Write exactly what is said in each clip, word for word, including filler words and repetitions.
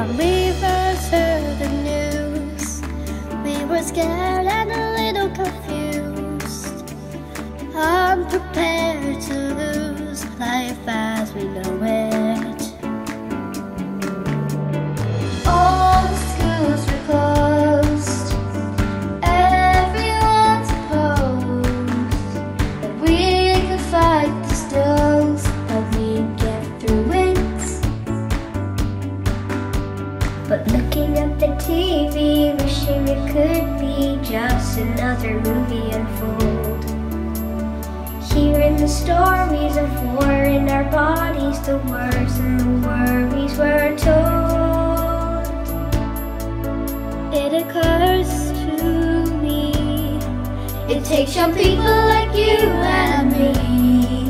When we first heard the news, we were scared and a little confused, unprepared to lose life as we know it. All the schools were closed, everyone's opposed, but we could fight the stills, but we get through it. But looking at the T V, wishing it could be just another movie unfold. Hearing the stories of war in our bodies, the words and the worries we're told. It occurs to me, it takes young people like you and me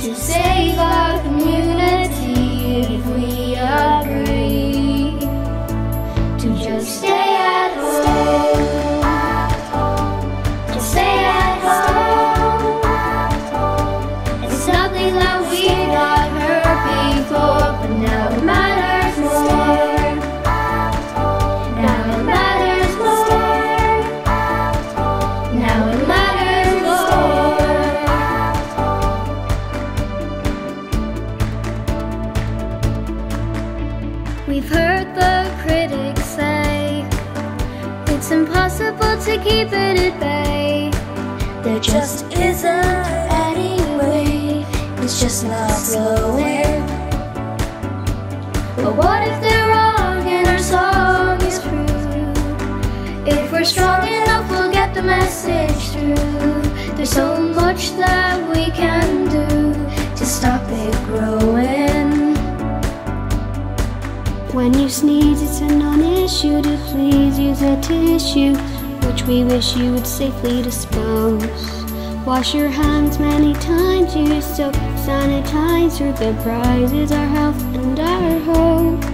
to save our community if we agree. Just stay at home. Stay at home. Just stay at home. Stay at home. It's something that we've not heard before, but now it matters more. Now it matters more. Now it matters more. We've heard the critics say it's impossible to keep it at bay. There just isn't any way. It's just not flowing. But what if they're wrong and our song is true? If we're strong enough, we'll get the message through. There's so much that we can do to stop it growing. When you sneeze, it's a non-issue to please use a tissue, which we wish you would safely dispose. Wash your hands many times, use soap, sanitizer. The prize is our health and our hope.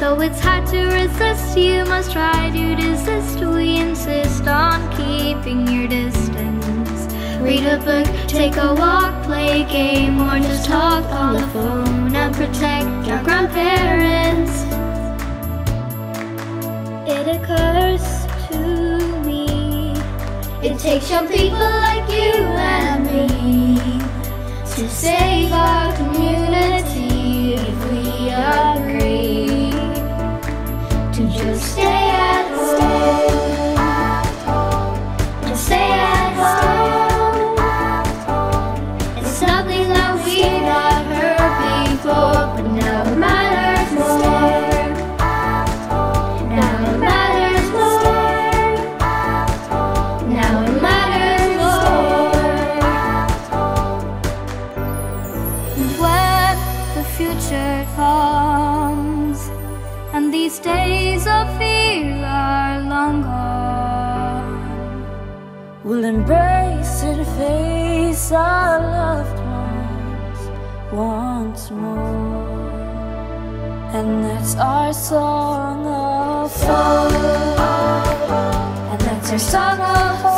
Though it's hard to resist, you must try to desist. We insist on keeping your distance. Read a book, take a walk, play a game, or just talk on the phone and protect your grandparents. It occurs to me, it takes young people like you and me to save our community if we agree to just stay at home. Just stay at home. Something that we've not heard before, but now it matters more. Now it matters more. Now it matters more. When the future comes and these days of fear are long gone, we'll embrace and face our love once more, and that's our song of hope, and that's our song of hope.